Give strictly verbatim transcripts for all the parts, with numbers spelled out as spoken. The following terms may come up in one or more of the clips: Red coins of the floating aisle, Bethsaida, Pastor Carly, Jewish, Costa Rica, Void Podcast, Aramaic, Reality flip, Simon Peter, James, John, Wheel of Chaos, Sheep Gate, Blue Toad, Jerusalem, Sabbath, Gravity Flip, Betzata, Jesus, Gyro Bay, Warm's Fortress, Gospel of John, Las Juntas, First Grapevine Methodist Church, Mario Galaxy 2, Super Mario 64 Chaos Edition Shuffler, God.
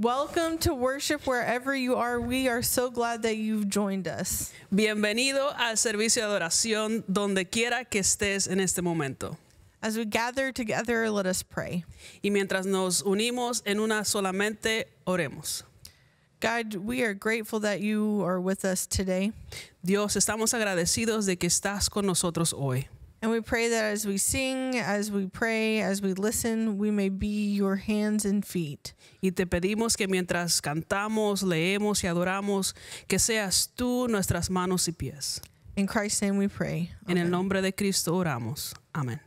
Welcome to worship wherever you are. We are so glad that you've joined us. Bienvenido al servicio de adoración donde quiera que estés en este momento. As we gather together, let us pray. Y mientras nos unimos en una solamente, oremos. God, we are grateful that you are with us today. Dios, estamos agradecidos de que estás con nosotros hoy. And we pray that as we sing, as we pray, as we listen, we may be your hands and feet. Y te pedimos que mientras cantamos, leemos y adoramos, que seas tú nuestras manos y pies. In Christ's name we pray. Amen. En el nombre de Cristo oramos. Amén.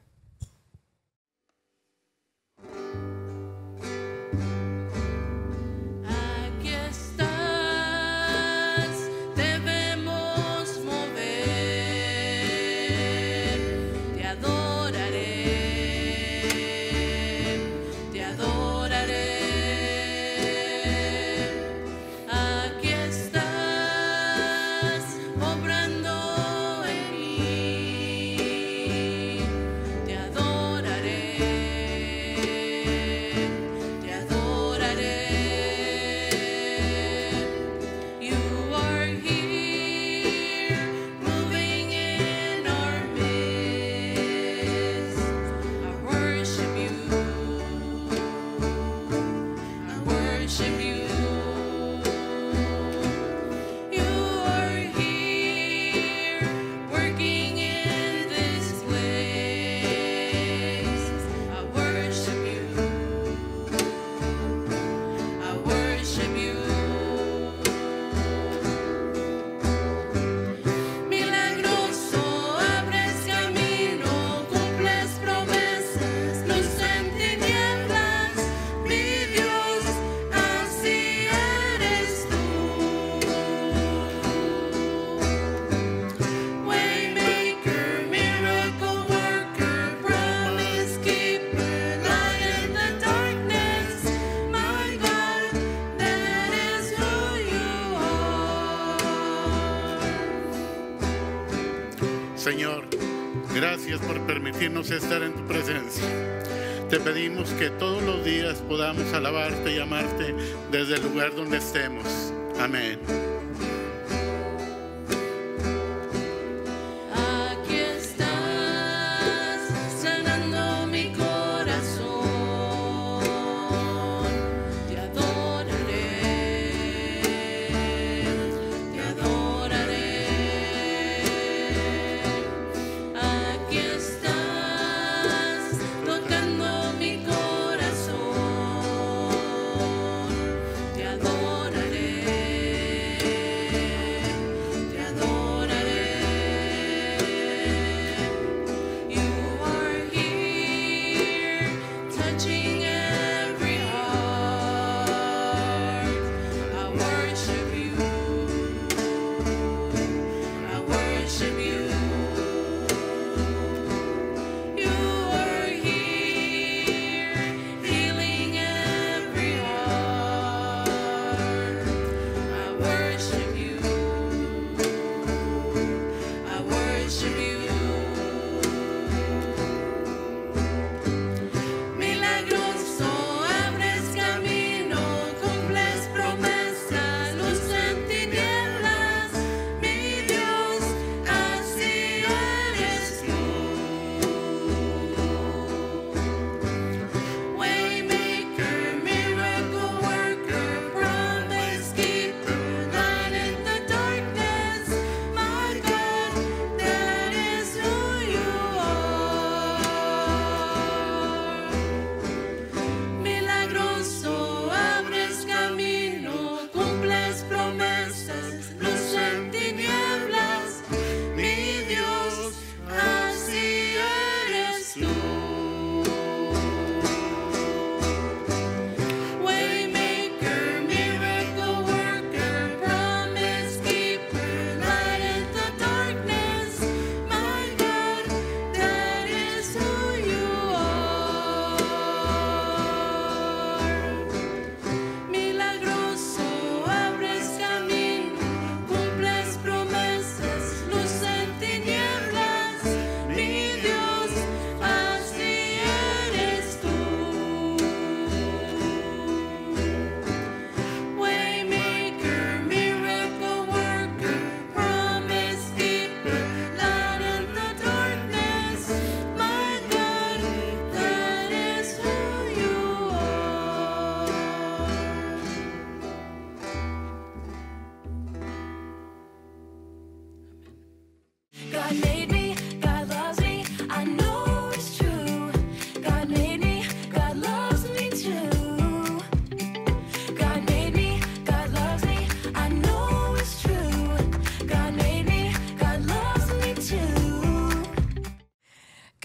Señor, gracias por permitirnos estar en tu presencia. Te pedimos que todos los días podamos alabarte y amarte desde el lugar donde estemos. Amén.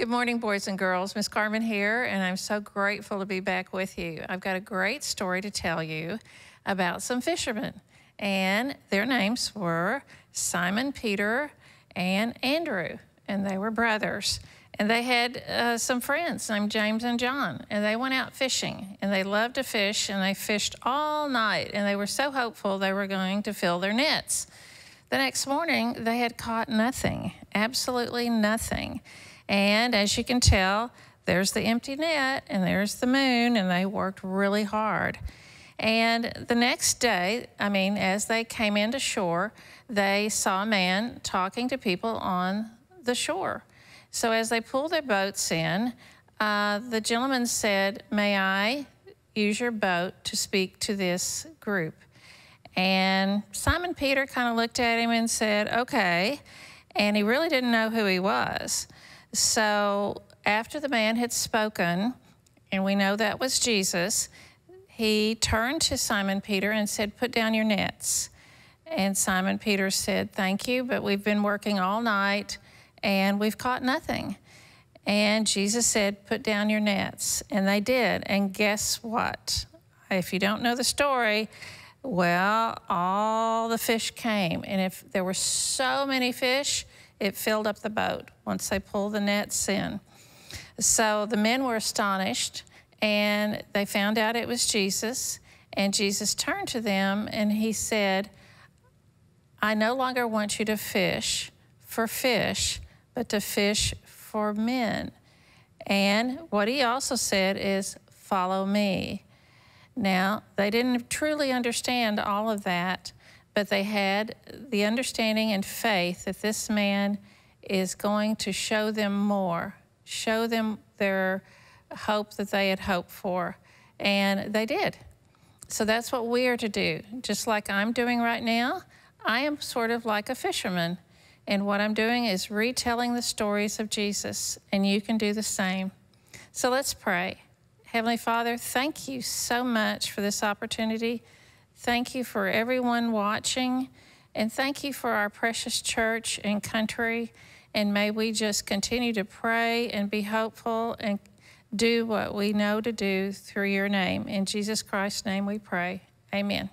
Good morning, boys and girls. Miss Carmen here, and I'm so grateful to be back with you. I've got a great story to tell you about some fishermen, and their names were Simon Peter and Andrew, and they were brothers. And they had uh, some friends named James and John, and they went out fishing, and they loved to fish, and they fished all night, and they were so hopeful they were going to fill their nets. The next morning, they had caught nothing, absolutely nothing. And as you can tell, there's the empty net and there's the moon, and they worked really hard. And the next day, I mean, as they came into shore, they saw a man talking to people on the shore. So as they pulled their boats in, uh, the gentleman said, "May I use your boat to speak to this group?" And Simon Peter kind of looked at him and said, "Okay." And he really didn't know who he was. So after the man had spoken, and we know that was Jesus, he turned to Simon Peter and said, "Put down your nets." And Simon Peter said, "Thank you, but we've been working all night and we've caught nothing." And Jesus said, "Put down your nets." And they did. And guess what? If you don't know the story, well, all the fish came. And if there were so many fish, it filled up the boat once they pulled the nets in. So the men were astonished, and they found out it was Jesus. And Jesus turned to them and he said, "I no longer want you to fish for fish, but to fish for men." And what he also said is, "Follow me." Now, they didn't truly understand all of that, but they had the understanding and faith that this man is going to show them more, show them their hope that they had hoped for, and they did. So that's what we are to do. Just like I'm doing right now, I am sort of like a fisherman, and what I'm doing is retelling the stories of Jesus, and you can do the same. So let's pray. Heavenly Father, thank you so much for this opportunity. Thank you for everyone watching, and thank you for our precious church and country. And may we just continue to pray and be hopeful and do what we know to do through your name. In Jesus Christ's name we pray. Amen.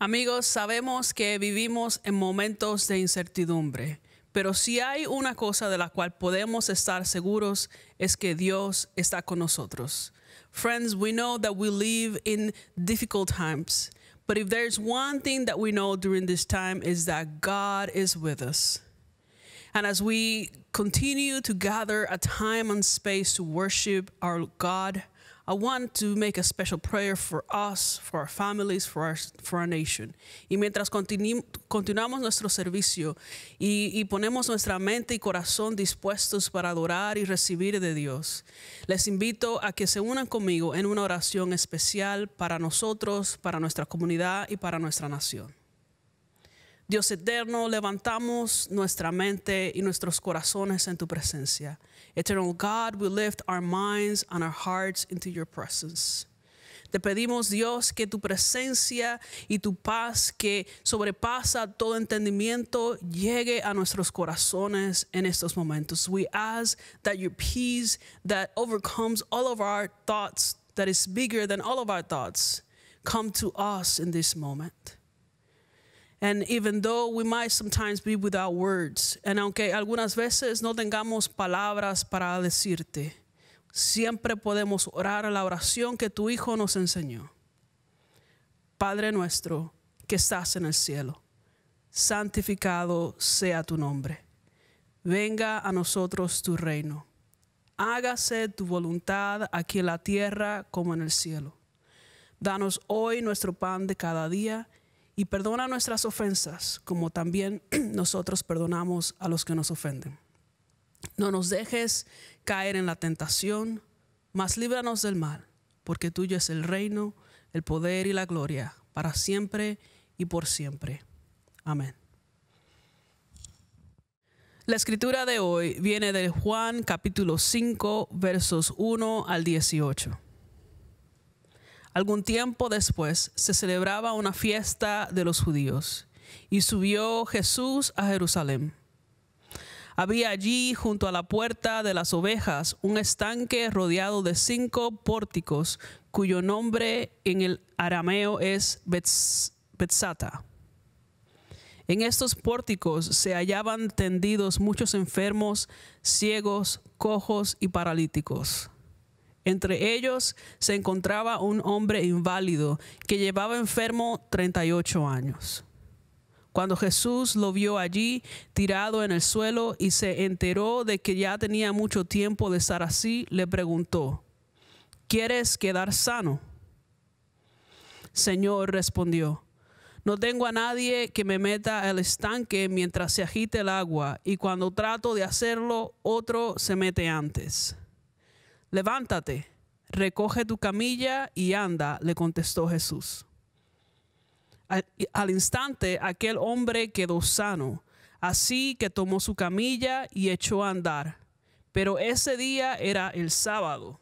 Amigos, sabemos que vivimos en momentos de incertidumbre, pero si hay una cosa de la cual podemos estar seguros es que Dios está con nosotros. Friends, we know that we live in difficult times, but if there's one thing that we know during this time is that God is with us. And as we continue to gather a time and space to worship our God, I want to make a special prayer for us, for our families, for our, for our nation. Y mientras continu continuamos nuestro servicio y, y ponemos nuestra mente y corazón dispuestos para adorar y recibir de Dios, les invito a que se unan conmigo en una oración especial para nosotros, para nuestra comunidad y para nuestra nación. Dios eterno, levantamos nuestra mente y nuestros corazones en tu presencia. Eternal God, we lift our minds and our hearts into your presence. Te pedimos, Dios, que tu presencia y tu paz que sobrepasa todo entendimiento llegue a nuestros corazones en estos momentos. We ask that your peace that overcomes all of our thoughts, that is bigger than all of our thoughts, come to us in this moment. And even though we might sometimes be without words, and aunque algunas veces no tengamos palabras para decirte, siempre podemos orar la oración que tu Hijo nos enseñó. Padre nuestro que estás en el cielo, santificado sea tu nombre. Venga a nosotros tu reino. Hágase tu voluntad aquí en la tierra como en el cielo. Danos hoy nuestro pan de cada día. Y perdona nuestras ofensas, como también nosotros perdonamos a los que nos ofenden. No nos dejes caer en la tentación, mas líbranos del mal, porque tuyo es el reino, el poder y la gloria, para siempre y por siempre. Amén. La escritura de hoy viene de Juan capítulo cinco, versos uno al dieciocho. Algún tiempo después se celebraba una fiesta de los judíos, y subió Jesús a Jerusalén. Había allí, junto a la puerta de las ovejas, un estanque rodeado de cinco pórticos, cuyo nombre en el arameo es Betzata. En estos pórticos se hallaban tendidos muchos enfermos, ciegos, cojos y paralíticos. Entre ellos se encontraba un hombre inválido que llevaba enfermo treinta y ocho años. Cuando Jesús lo vio allí, tirado en el suelo, y se enteró de que ya tenía mucho tiempo de estar así, le preguntó: ¿Quieres quedar sano? Señor, respondió, no tengo a nadie que me meta al estanque mientras se agite el agua, y cuando trato de hacerlo, otro se mete antes. Levántate, recoge tu camilla y anda, le contestó Jesús. Al, al instante aquel hombre quedó sano, así que tomó su camilla y echó a andar. Pero ese día era el sábado.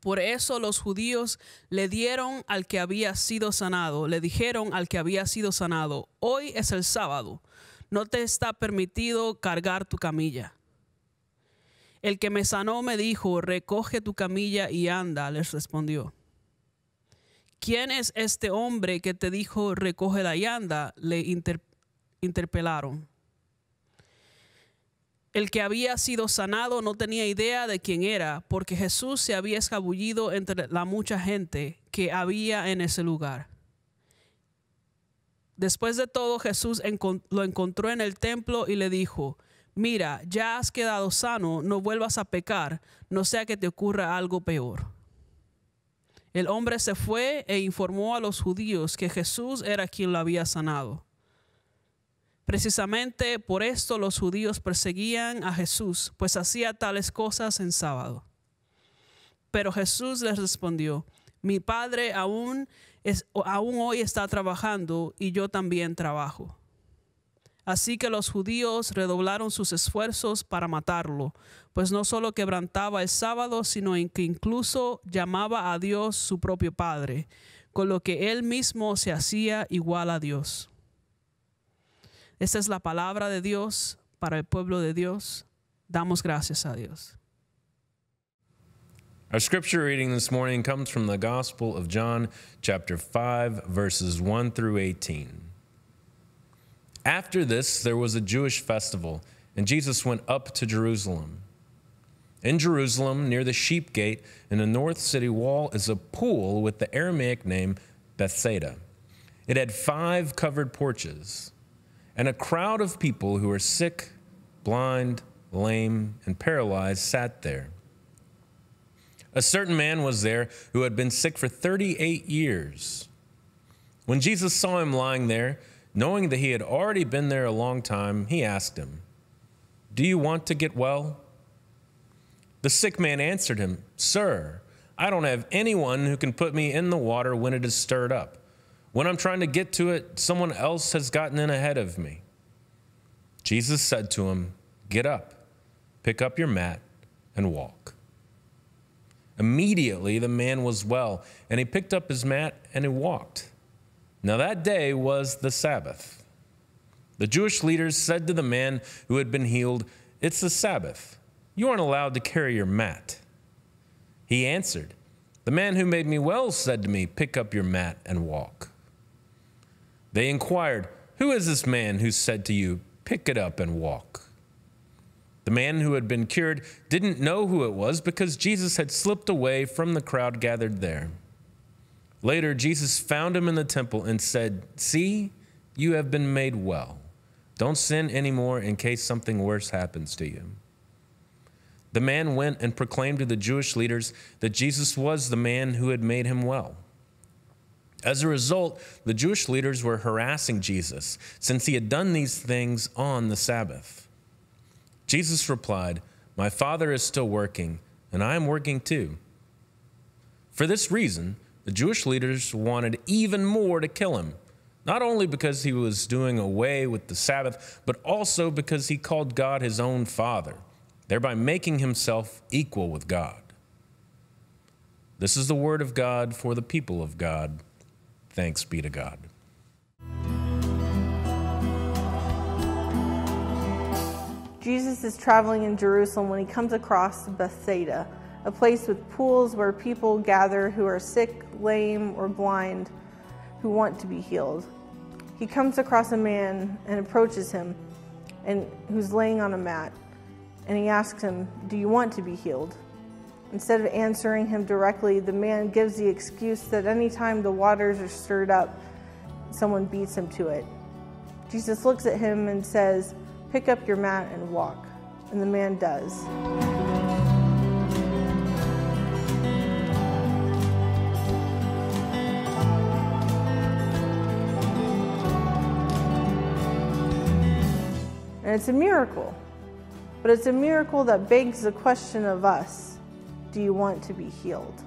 Por eso los judíos le dieron al que había sido sanado, le dijeron al que había sido sanado, hoy es el sábado, no te está permitido cargar tu camilla. El que me sanó me dijo, recoge tu camilla y anda, les respondió. ¿Quién es este hombre que te dijo, recógela y anda? Le inter interpelaron. El que había sido sanado no tenía idea de quién era, porque Jesús se había escabullido entre la mucha gente que había en ese lugar. Después de todo, Jesús encont- lo encontró en el templo y le dijo, mira, ya has quedado sano, no vuelvas a pecar, no sea que te ocurra algo peor. El hombre se fue e informó a los judíos que Jesús era quien lo había sanado. Precisamente por esto los judíos perseguían a Jesús, pues hacía tales cosas en sábado. Pero Jesús les respondió, mi Padre aún, es, aún hoy está trabajando y yo también trabajo. Así que los judíos redoblaron sus esfuerzos para matarlo, pues no solo quebrantaba el sábado, sino que incluso llamaba a Dios su propio Padre, con lo que él mismo se hacía igual a Dios. Esta es la palabra de Dios para el pueblo de Dios. Damos gracias a Dios. Our scripture reading this morning comes from the Gospel of John, chapter five, verses one through eighteen. After this, there was a Jewish festival, and Jesus went up to Jerusalem. In Jerusalem, near the Sheep Gate, in the north city wall, is a pool with the Aramaic name Bethsaida. It had five covered porches, and a crowd of people who were sick, blind, lame, and paralyzed sat there. A certain man was there who had been sick for thirty-eight years. When Jesus saw him lying there, knowing that he had already been there a long time, he asked him, "Do you want to get well?" The sick man answered him, "Sir, I don't have anyone who can put me in the water when it is stirred up. When I'm trying to get to it, someone else has gotten in ahead of me." Jesus said to him, "Get up, pick up your mat, and walk." Immediately the man was well, and he picked up his mat and he walked. Now that day was the Sabbath. The Jewish leaders said to the man who had been healed, "It's the Sabbath. You aren't allowed to carry your mat." He answered, "The man who made me well said to me, 'Pick up your mat and walk.'" They inquired, "Who is this man who said to you, 'Pick it up and walk'?" The man who had been cured didn't know who it was because Jesus had slipped away from the crowd gathered there. Later, Jesus found him in the temple and said, "See, you have been made well. Don't sin anymore in case something worse happens to you." The man went and proclaimed to the Jewish leaders that Jesus was the man who had made him well. As a result, the Jewish leaders were harassing Jesus since he had done these things on the Sabbath. Jesus replied, "My Father is still working, and I am working too." For this reason, the Jewish leaders wanted even more to kill him, not only because he was doing away with the Sabbath, but also because he called God his own Father, thereby making himself equal with God. This is the word of God for the people of God. Thanks be to God. Jesus is traveling in Jerusalem when he comes across Bethsaida, a place with pools where people gather who are sick, lame, or blind, who want to be healed. He comes across a man and approaches him, and who's laying on a mat, and he asks him, "Do you want to be healed?" Instead of answering him directly, the man gives the excuse that any time the waters are stirred up, someone beats him to it. Jesus looks at him and says, "Pick up your mat and walk." And the man does. And it's a miracle, but it's a miracle that begs the question of us, do you want to be healed?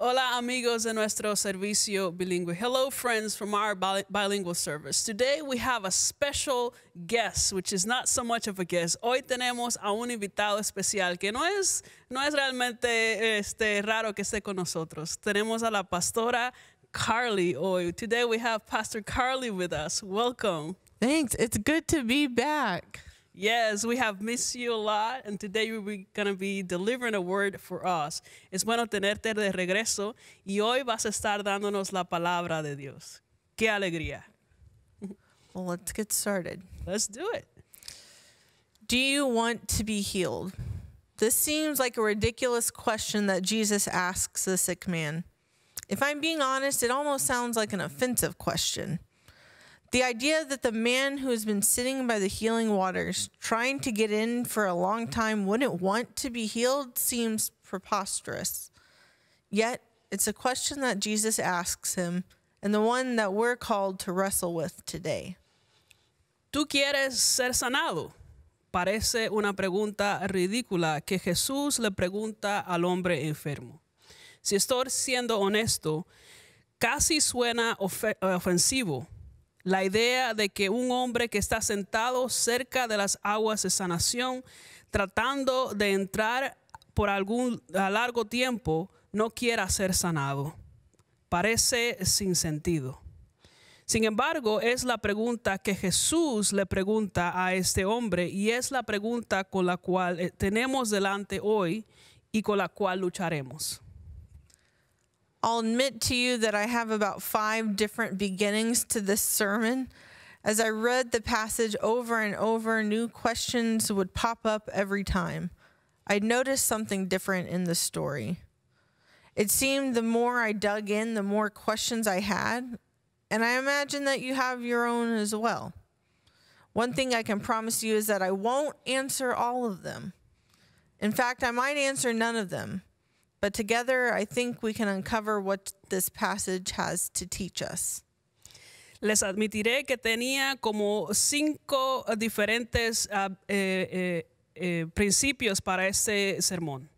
Hola amigos de nuestro servicio bilingüe. Hello friends from our bilingual service. Today we have a special guest, which is not so much of a guest. Hoy tenemos a un invitado especial que no es, no es realmente este, raro que esté con nosotros. Tenemos a la pastora Carly hoy. Today we have Pastor Carly with us. Welcome. Thanks. It's good to be back. Yes, we have missed you a lot, and today we're going to be delivering a word for us. Es bueno tenerte de regreso, y hoy vas a estar dándonos la palabra de Dios. ¡Qué alegría! Well, let's get started. Let's do it. Do you want to be healed? This seems like a ridiculous question that Jesus asks the sick man. If I'm being honest, it almost sounds like an offensive question. The idea that the man who has been sitting by the healing waters, trying to get in for a long time, wouldn't want to be healed seems preposterous. Yet, it's a question that Jesus asks him, and the one that we're called to wrestle with today. ¿Tú quieres ser sanado? Parece una pregunta ridícula que Jesús le pregunta al hombre enfermo. Si estoy siendo honesto, casi suena ofensivo. La idea de que un hombre que está sentado cerca de las aguas de sanación, tratando de entrar por algún a largo tiempo, no quiera ser sanado. Parece sin sentido. Sin embargo, es la pregunta que Jesús le pregunta a este hombre, y es la pregunta con la cual tenemos delante hoy y con la cual lucharemos. I'll admit to you that I have about five different beginnings to this sermon. As I read the passage over and over, new questions would pop up every time. I noticed something different in the story. It seemed the more I dug in, the more questions I had, and I imagine that you have your own as well. One thing I can promise you is that I won't answer all of them. In fact, I might answer none of them. But together, I think we can uncover what this passage has to teach us. Les admitiré que tenía como cinco diferentes uh, eh, eh, principios para este sermón.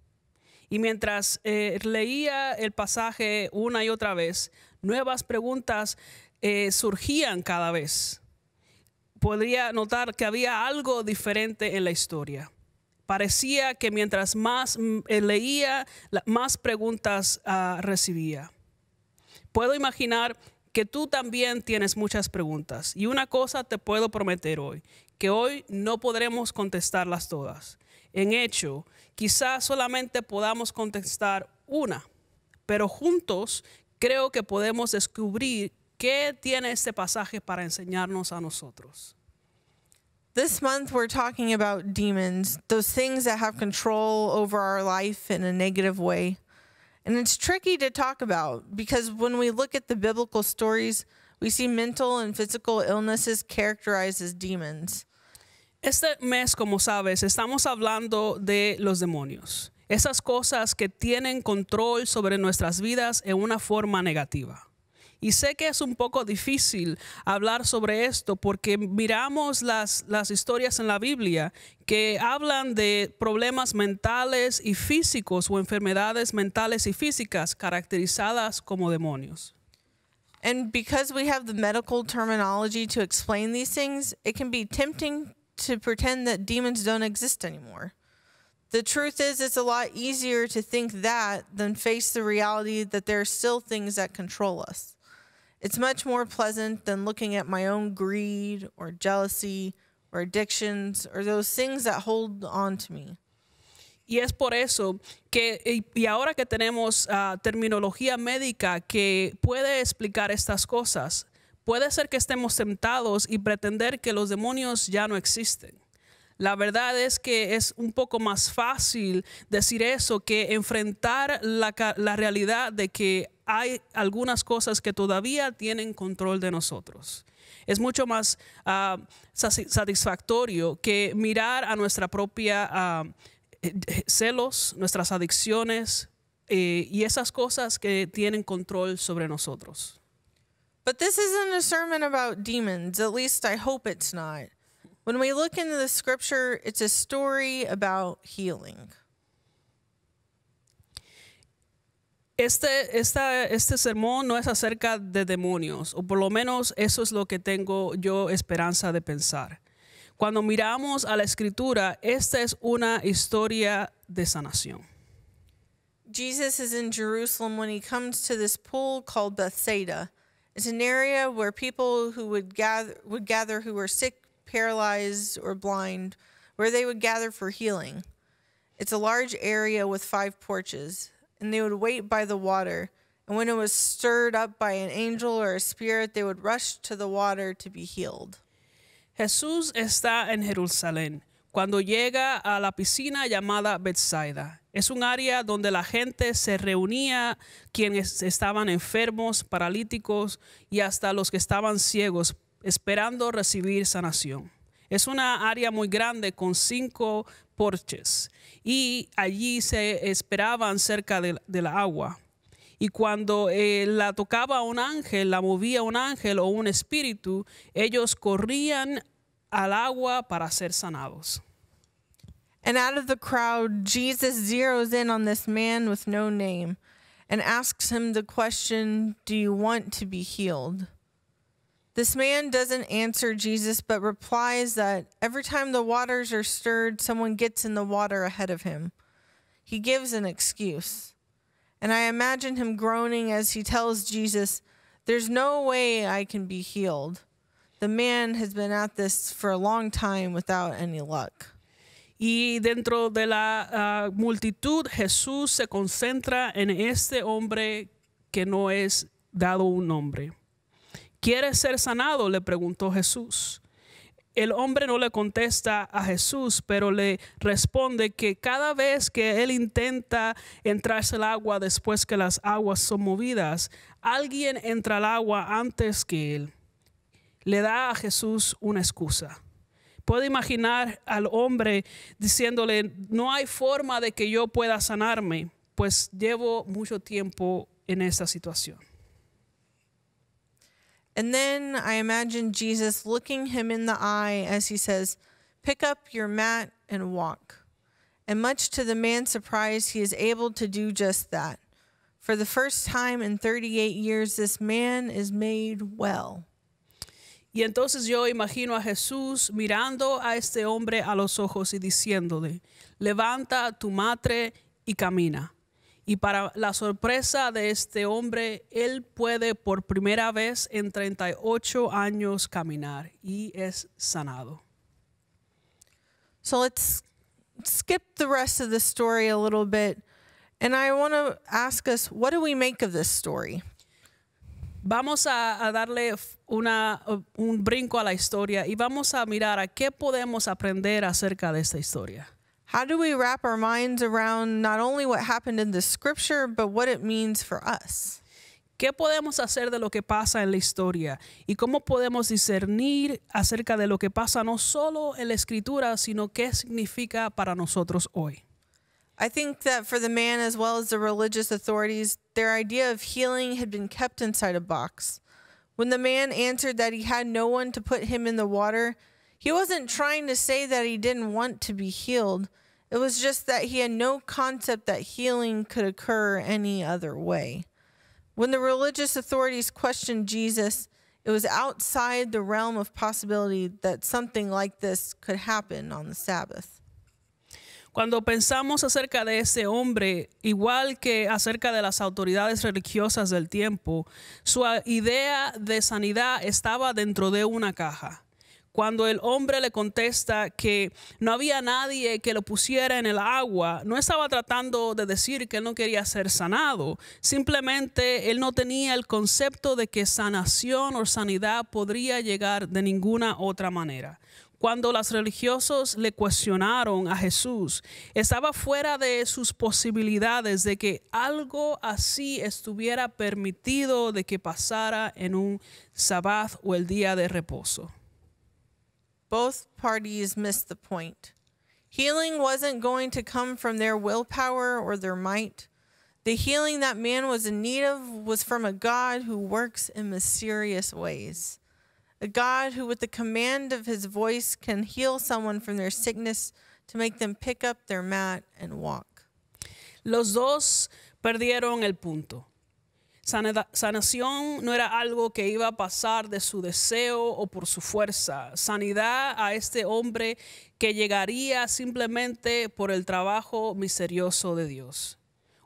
Y mientras eh, leía el pasaje una y otra vez, nuevas preguntas eh, surgían cada vez. Podría notar que había algo diferente en la historia. Parecía que mientras más leía, más preguntas uh, recibía. Puedo imaginar que tú también tienes muchas preguntas. Y una cosa te puedo prometer hoy, que hoy no podremos contestarlas todas. En hecho, quizás solamente podamos contestar una. Pero juntos creo que podemos descubrir qué tiene este pasaje para enseñarnos a nosotros. This month, we're talking about demons, those things that have control over our life in a negative way. And it's tricky to talk about because when we look at the biblical stories, we see mental and physical illnesses characterized as demons. Este mes, como sabes, estamos hablando de los demonios. Esas cosas que tienen control sobre nuestras vidas en una forma negativa. Y sé que es un poco difícil hablar sobre esto porque miramos las, las historias en la Biblia que hablan de problemas mentales y físicos o enfermedades mentales y físicas caracterizadas como demonios. And because we have the medical terminology to explain these things, it can be tempting to pretend that demons don't exist anymore. The truth is, it's a lot easier to think that than face the reality that there are still things that control us. It's much more pleasant than looking at my own greed or jealousy or addictions or those things that hold on to me. Y es por eso que, y ahora que tenemos uh, terminología médica que puede explicar estas cosas, puede ser que estemos tentados y pretender que los demonios ya no existen. La verdad es que es un poco más fácil decir eso que enfrentar la, la realidad de que hay algunas cosas que todavía tienen control de nosotros. Es mucho más uh, satisfactorio que mirar a nuestra propia uh, celos, nuestras adicciones eh, y esas cosas que tienen control sobre nosotros. But this isn't a sermon about demons. At least I hope it's not. When we look into the scripture, it's a story about healing. Este, esta, este sermón no es acerca de demonios, o por lo menos eso es lo que tengo yo esperanza de pensar. Cuando miramos a la escritura, esta es una historia de sanación. Jesus is in Jerusalem when he comes to this pool called Bethsaida. It's an area where people who would gather would gather who were sick, paralyzed, or blind, where they would gather for healing. It's a large area with five porches, and they would wait by the water, and when it was stirred up by an angel or a spirit, they would rush to the water to be healed. Jesús está en Jerusalén cuando llega a la piscina llamada Bethsaida. Es un área donde la gente se reunía, quienes estaban enfermos, paralíticos y hasta los que estaban ciegos, esperando recibir sanación. Es una área muy grande con cinco porches y allí se esperaban cerca del, del agua. Y cuando eh, la tocaba un ángel, la movía un ángel o un espíritu, ellos corrían al agua para ser sanados. And out of the crowd, Jesus zeroes in on this man with no name and asks him the question, "Do you want to be healed?" This man doesn't answer Jesus, but replies that every time the waters are stirred, someone gets in the water ahead of him. He gives an excuse. And I imagine him groaning as he tells Jesus, "There's no way I can be healed. The man has been at this for a long time without any luck." Y dentro de la uh, multitud, Jesús se concentra en este hombre que no es dado un nombre. ¿Quieres ser sanado?, le preguntó Jesús. El hombre no le contesta a Jesús, pero le responde que cada vez que él intenta entrarse al agua después que las aguas son movidas, alguien entra al agua antes que él. Le da a Jesús una excusa. Puedo imaginar al hombre diciéndole, no hay forma de que yo pueda sanarme, pues llevo mucho tiempo en esta situación. And then I imagine Jesus looking him in the eye as he says, "Pick up your mat and walk." And much to the man's surprise, he is able to do just that. For the first time in thirty-eight years, this man is made well. Y entonces yo imagino a Jesús mirando a este hombre a los ojos y diciéndole, "Levanta tu matre y camina." Y para la sorpresa de este hombre, él puede por primera vez en treinta y ocho años caminar y es sanado. So let's skip the rest of the story a little bit. And I want to ask us, what do we make of this story? Vamos a, a darle una, un brinco a la historia y vamos a mirar a qué podemos aprender acerca de esta historia. How do we wrap our minds around not only what happened in the scripture, but what it means for us? ¿Qué podemos hacer de lo que pasa en la historia? ¿Y cómo podemos discernir acerca de lo que pasa no solo en la escritura, sino qué significa para nosotros hoy? I think that for the man as well as the religious authorities, their idea of healing had been kept inside a box. When the man answered that he had no one to put him in the water, he wasn't trying to say that he didn't want to be healed. It was just that he had no concept that healing could occur any other way. When the religious authorities questioned Jesus, it was outside the realm of possibility that something like this could happen on the Sabbath. Cuando pensamos acerca de ese hombre, igual que acerca de las autoridades religiosas del tiempo, su idea de sanidad estaba dentro de una caja. Cuando el hombre le contesta que no había nadie que lo pusiera en el agua, no estaba tratando de decir que él no quería ser sanado. Simplemente él no tenía el concepto de que sanación o sanidad podría llegar de ninguna otra manera. Cuando los religiosos le cuestionaron a Jesús, estaba fuera de sus posibilidades de que algo así estuviera permitido de que pasara en un Sabbath o el día de reposo. Both parties missed the point. Healing wasn't going to come from their willpower or their might. The healing that man was in need of was from a God who works in mysterious ways. A God who, with the command of his voice, can heal someone from their sickness to make them pick up their mat and walk. Los dos perdieron el punto. Sanación no era algo que iba a pasar de su deseo o por su fuerza. Sanidad a este hombre que llegaría simplemente por el trabajo misterioso de Dios.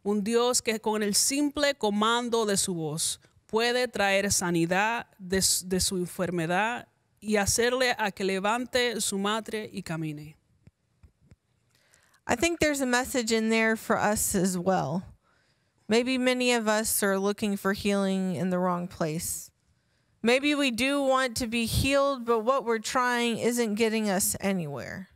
Un Dios que con el simple comando de su voz puede traer sanidad de, de su enfermedad y hacerle a que levante su madre y camine. I think there's a message in there for us as well. Maybe many of us are looking for healing in the wrong place. Maybe we do want to be healed, but what we're trying isn't getting us anywhere.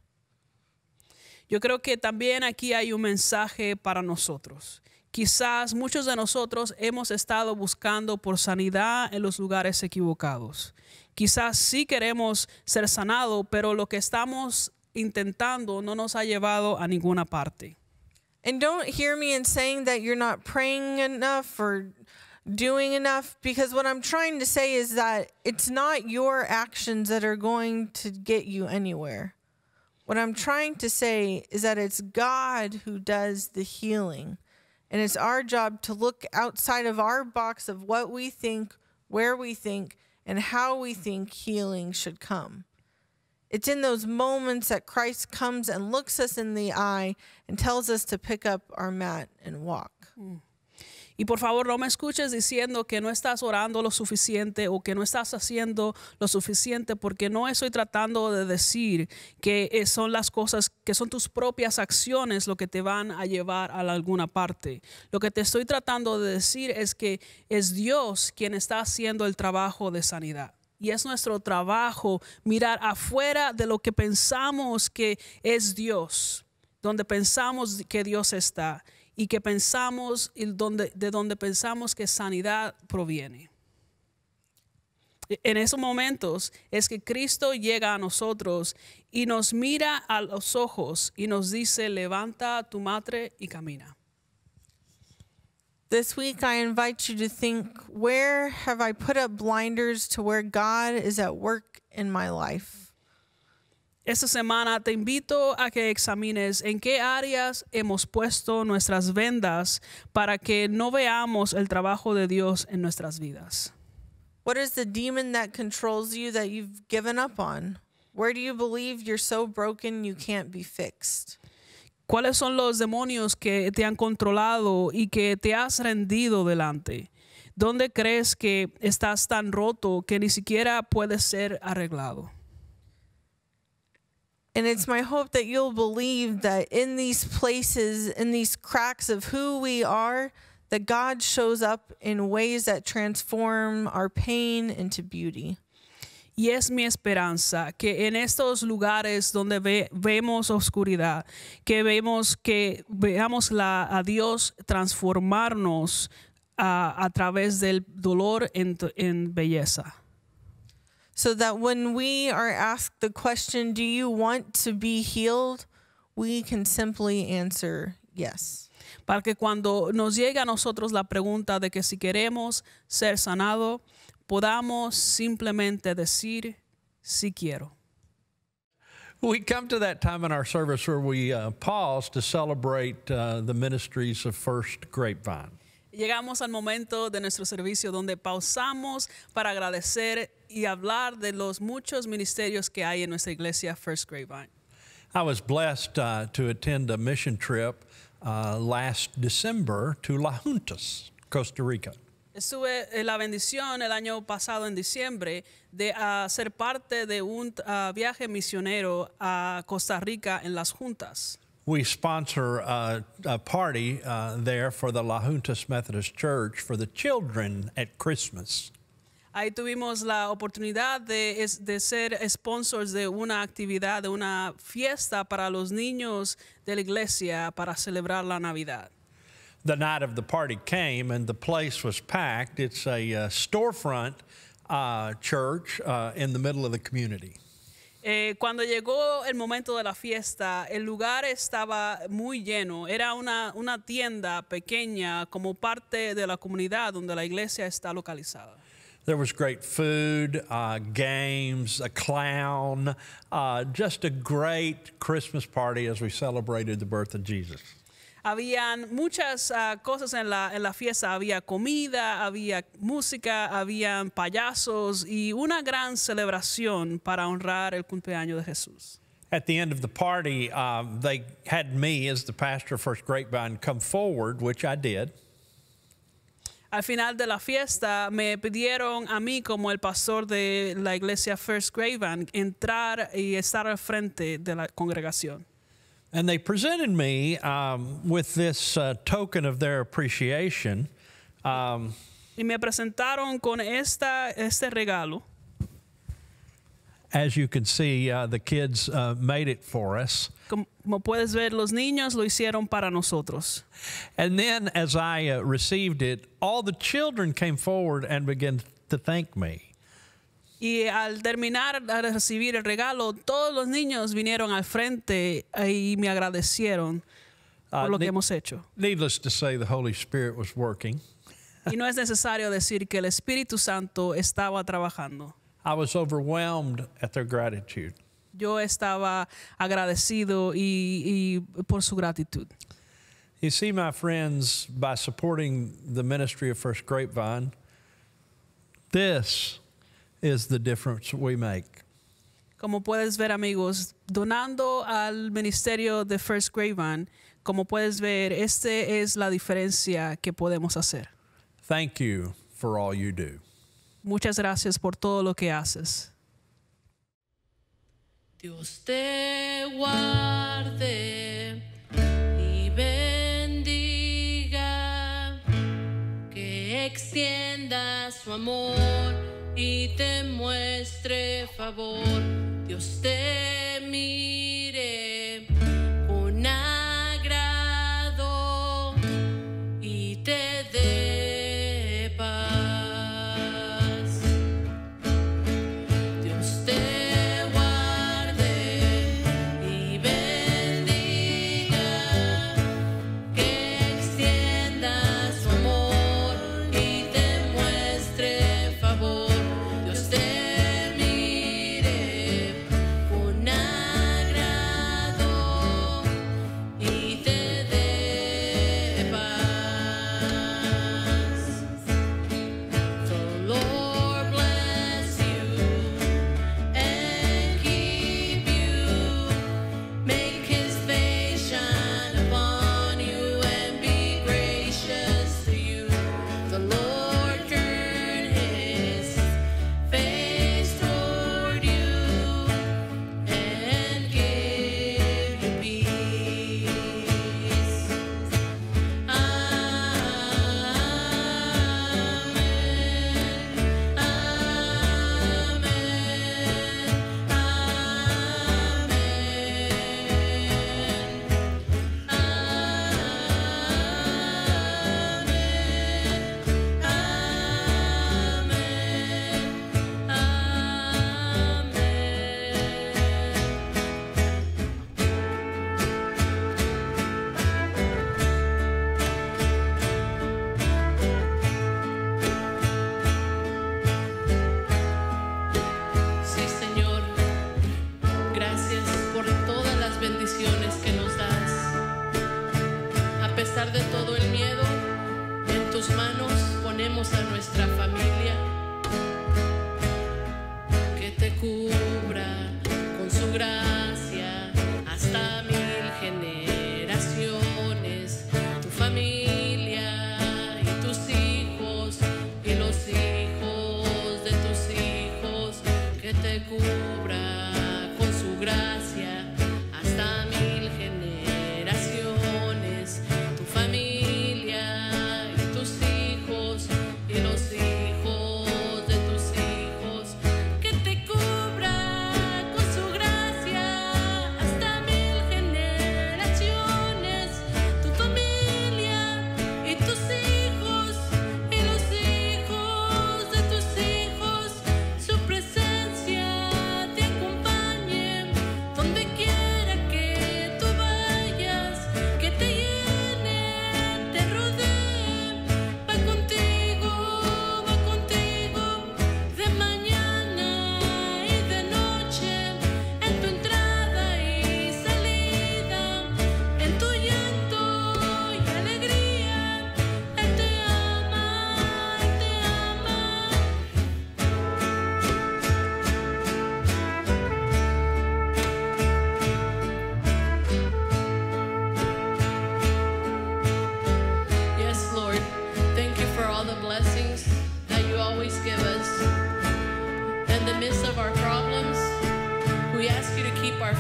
Yo creo que también aquí hay un mensaje para nosotros. Quizás muchos de nosotros hemos estado buscando por sanidad en los lugares equivocados. Quizás sí queremos ser sanados, pero lo que estamos intentando no nos ha llevado a ninguna parte. And don't hear me in saying that you're not praying enough or doing enough, because what I'm trying to say is that it's not your actions that are going to get you anywhere. What I'm trying to say is that it's God who does the healing. And it's our job to look outside of our box of what we think, where we think, and how we think healing should come. It's in those moments that Christ comes and looks us in the eye and tells us to pick up our mat and walk. Mm. Y por favor, no me escuches diciendo que no estás orando lo suficiente o que no estás haciendo lo suficiente, porque no estoy tratando de decir que son las cosas, que son tus propias acciones lo que te van a llevar a alguna parte. Lo que te estoy tratando de decir es que es Dios quien está haciendo el trabajo de sanidad. Y es nuestro trabajo mirar afuera de lo que pensamos que es Dios, donde pensamos que Dios está y que pensamos y donde, de donde pensamos que sanidad proviene. En esos momentos es que Cristo llega a nosotros y nos mira a los ojos y nos dice, levanta tu madre y camina. This week, I invite you to think, where have I put up blinders to where God is at work in my life? Esta semana te invito a que examines en qué áreas hemos puesto nuestras vendas para que no veamos el trabajo de Dios en nuestras vidas. What is the demon that controls you that you've given up on? Where do you believe you're so broken you can't be fixed? ¿Cuáles son los demonios que te han controlado y que te has rendido delante? ¿Dónde crees que estás tan roto que ni siquiera puedes ser arreglado? And it's my hope that you'll believe that in these places, in these cracks of who we are, that God shows up in ways that transform our pain into beauty. Y es mi esperanza que en estos lugares donde ve, vemos oscuridad, que vemos que veamos la, a Dios transformarnos a, a través del dolor en, en belleza. So that when we are asked the question, do you want to be healed? We can simply answer yes. Para que cuando nos llegue a nosotros la pregunta de que si queremos ser sanado, podamos simplemente decir, sí quiero. We come to that time in our service where we uh, pause to celebrate uh, the ministries of First Grapevine. Llegamos al momento de nuestro servicio donde pausamos para agradecer y hablar de los muchos ministerios que hay en nuestra iglesia First Grapevine. I was blessed uh, to attend a mission trip uh, last December to Las Juntas, Costa Rica. Estuve la bendición el año pasado en diciembre de uh, ser parte de un uh, viaje misionero a Costa Rica en Las Juntas. We sponsor a, a party uh, there for the Las Juntas Methodist Church for the children at Christmas. Ahí tuvimos la oportunidad de, de ser sponsors de una actividad, de una fiesta para los niños de la iglesia para celebrar la Navidad. The night of the party came and the place was packed. It's a uh, storefront uh, church uh, in the middle of the community. Eh, cuando llegó el momento de la fiesta, el lugar estaba muy lleno. Era una, una tienda pequeña como parte de la comunidad donde la iglesia está localizada. There was great food, uh, games, a clown, uh, just a great Christmas party as we celebrated the birth of Jesus. Habían muchas uh, cosas en la, en la fiesta. Había comida, había música, habían payasos y una gran celebración para honrar el cumpleaños de Jesús. At the end of the party, uh, they had me as the pastor of First Grapevine come forward, which I did. Al final de la fiesta me pidieron a mí como el pastor de la iglesia First Grapevine entrar y estar al frente de la congregación. And they presented me um, with this uh, token of their appreciation. Um, y me presentaron con esta, este regalo. As you can see, uh, the kids uh, made it for us. Como puedes ver, los niños lo hicieron para nosotros. And then, as I uh, received it, all the children came forward and began to thank me. Y al terminar de recibir el regalo, todos los niños vinieron al frente y me agradecieron por uh, lo que hemos hecho. Needless to say, the Holy Spirit was working. Y no es necesario decir que el Espíritu Santo estaba trabajando. I was overwhelmed at their gratitude. Yo estaba agradecido y, y por su gratitud. You see, my friends, by supporting the ministry of First Grapevine, this is the difference we make. Como puedes ver, amigos, donando al ministerio de First Grapevine, como puedes ver, este es la diferencia que podemos hacer. Thank you for all you do. Muchas gracias por todo lo que haces. Dios te guarde y bendiga, que extienda su amor y te muestre favor. Dios te mire con agrado y te dé paz. Dios te guarde y bendiga, que extienda su amor y te muestre favor. Te mire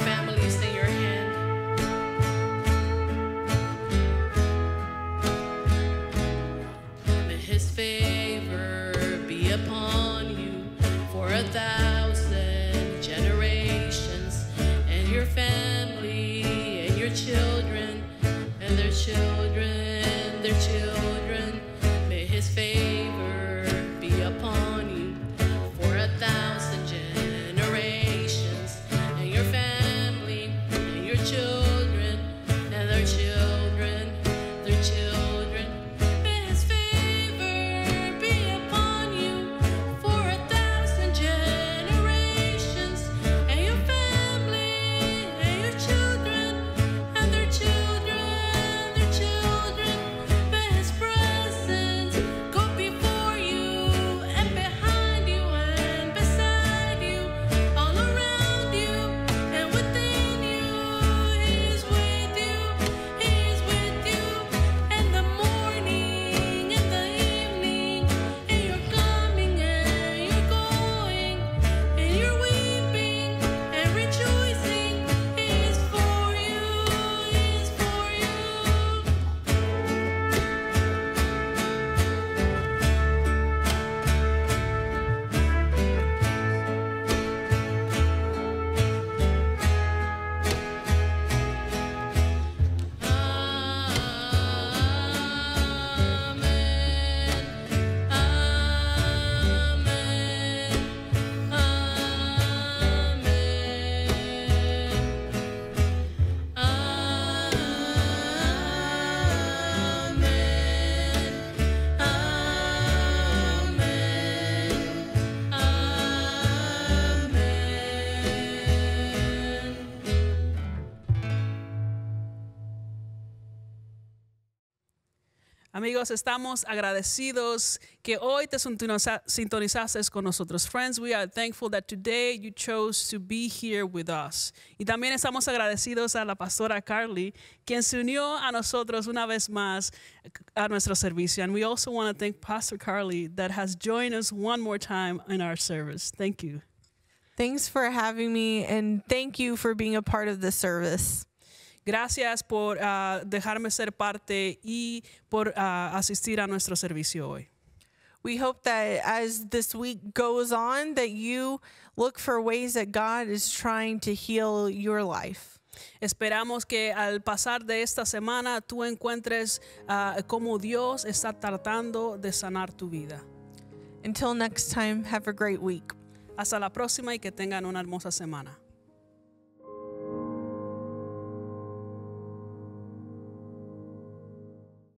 families in your hand. May his favor be upon you for a thousand generations, and your family and your children and their children, their children. May his favor be upon you for a thousand generations, and your family and your children and their children, their children. May his favor be upon you for a thousand generations, and your family and your children and their children, their children. May his presence go before you and behind you and beside you, all around you and within you. He is with you, he is with you, in the morning, in the evening, in your coming and your going, in your weeping and rejoicing. He is for you, he is for you. Amen. Amen. Amen. Amen. Amen. Amen. Amigos, estamos agradecidos que hoy te sintoniza- sintonizaste con nosotros. Friends, we are thankful that today you chose to be here with us. Y también estamos agradecidos a la pastora Carly, quien se unió a nosotros una vez más a nuestro servicio. And we also want to thank Pastor Carly that has joined us one more time in our service. Thank you. Thanks for having me, and thank you for being a part of this service. Gracias por ah, dejarme ser parte y por ah, asistir a nuestro servicio hoy. We hope that as this week goes on, that you look for ways that God is trying to heal your life. Esperamos que al pasar de esta semana tú encuentres ah, cómo Dios está tratando de sanar tu vida. Until next time, have a great week. Hasta la próxima y que tengan una hermosa semana.